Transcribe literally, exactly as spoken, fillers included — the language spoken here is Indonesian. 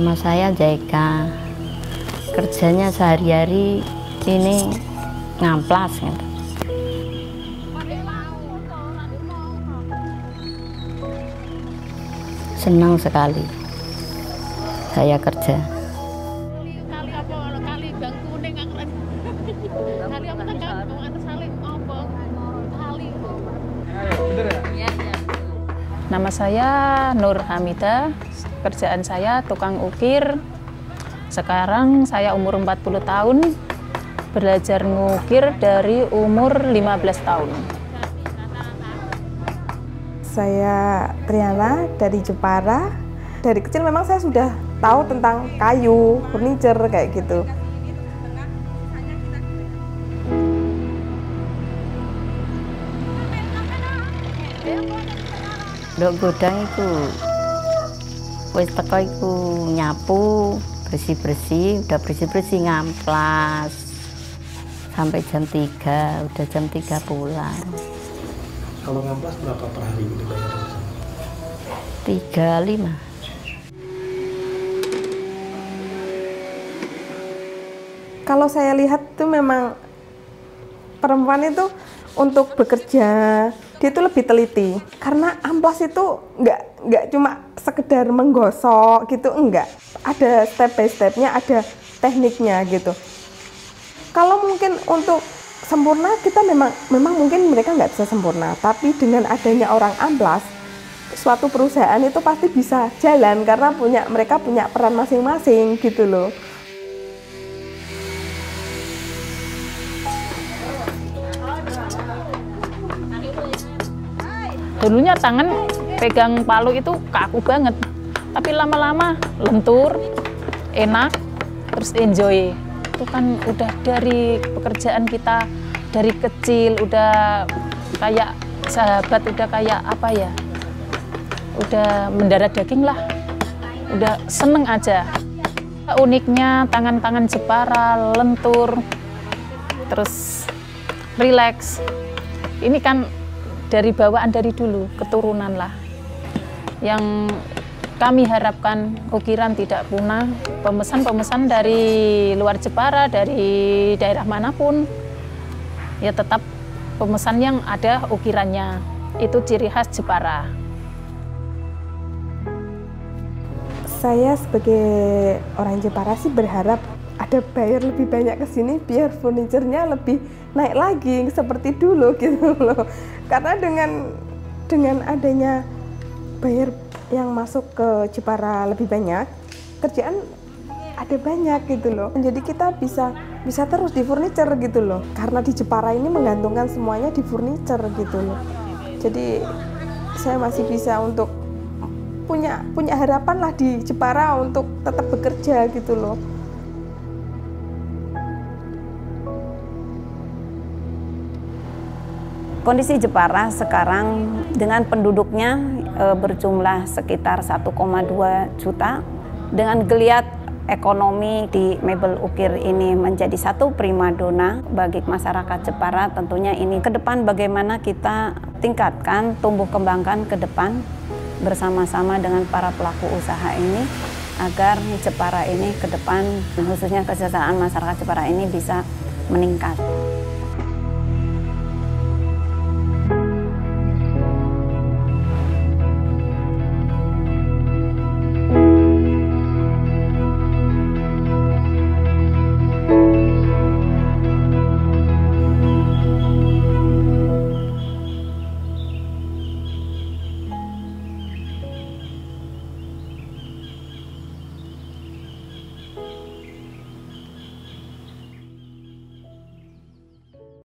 Nama saya Jaika. Kerjanya sehari-hari ini ngamplas gitu. Senang sekali saya kerja. Nama saya Nur Hamidah. Kerjaan saya tukang ukir. Sekarang saya umur empat puluh tahun, belajar ngukir dari umur lima belas tahun. Saya Triana dari Jepara. Dari kecil memang saya sudah tahu tentang kayu, furniture kayak gitu. Dok godang itu wis teko iku nyapu, bersih-bersih, udah bersih-bersih ngamplas. Sampai jam tiga, udah jam tiga pulang. Kalau ngamplas berapa per hari dibayar? tiga lima. Kalau saya lihat tuh memang perempuan itu untuk bekerja dia itu lebih teliti, karena amplas itu nggak nggak cuma sekedar menggosok gitu, enggak, ada step by stepnya, ada tekniknya gitu. Kalau mungkin untuk sempurna kita memang memang mungkin mereka nggak bisa sempurna, tapi dengan adanya orang amplas, suatu perusahaan itu pasti bisa jalan karena punya mereka punya peran masing-masing gitu loh. Dulunya tangan pegang palu itu kaku banget, tapi lama-lama lentur, enak, terus enjoy. Itu kan udah dari pekerjaan kita dari kecil, udah kayak sahabat, udah kayak apa ya, udah mendarah daging lah, udah seneng aja. Uniknya tangan-tangan Jepara, lentur, terus relax. Ini kan dari bawaan dari dulu, keturunan lah. Yang kami harapkan ukiran tidak punah. Pemesan-pemesan dari luar Jepara, dari daerah manapun, ya tetap pemesan yang ada ukirannya. Itu ciri khas Jepara. Saya sebagai orang Jepara sih berharap ada buyer lebih banyak ke sini biar furniturnya lebih naik lagi seperti dulu gitu loh. Karena dengan dengan adanya buyer yang masuk ke Jepara lebih banyak, kerjaan ada banyak gitu loh. Jadi kita bisa bisa terus di furniture gitu loh. Karena di Jepara ini menggantungkan semuanya di furniture gitu loh. Jadi saya masih bisa untuk punya punya harapan lah di Jepara untuk tetap bekerja gitu loh. Kondisi Jepara sekarang dengan penduduknya e, berjumlah sekitar satu koma dua juta, dengan geliat ekonomi di mebel ukir ini menjadi satu primadona bagi masyarakat Jepara. Tentunya ini ke depan bagaimana kita tingkatkan, tumbuh kembangkan ke depan bersama-sama dengan para pelaku usaha ini agar Jepara ini ke depan, khususnya kesejahteraan masyarakat Jepara ini bisa meningkat.